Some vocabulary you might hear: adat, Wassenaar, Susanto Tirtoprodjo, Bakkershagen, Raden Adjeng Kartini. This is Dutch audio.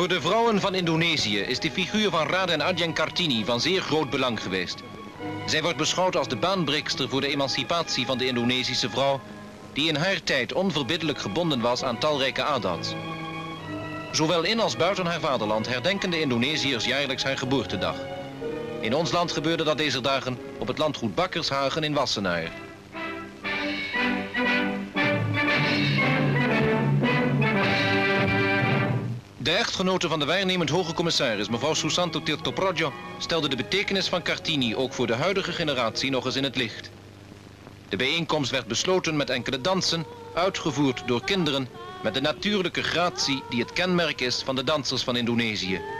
Voor de vrouwen van Indonesië is de figuur van Raden Adjeng Kartini van zeer groot belang geweest. Zij wordt beschouwd als de baanbrekster voor de emancipatie van de Indonesische vrouw, die in haar tijd onverbiddelijk gebonden was aan talrijke adat. Zowel in als buiten haar vaderland herdenken de Indonesiërs jaarlijks haar geboortedag. In ons land gebeurde dat deze dagen op het landgoed Bakkershagen in Wassenaar. De echtgenote van de waarnemend hoge commissaris, mevrouw Susanto Tirtoprodjo, stelde de betekenis van Kartini ook voor de huidige generatie nog eens in het licht. De bijeenkomst werd besloten met enkele dansen, uitgevoerd door kinderen, met de natuurlijke gratie die het kenmerk is van de dansers van Indonesië.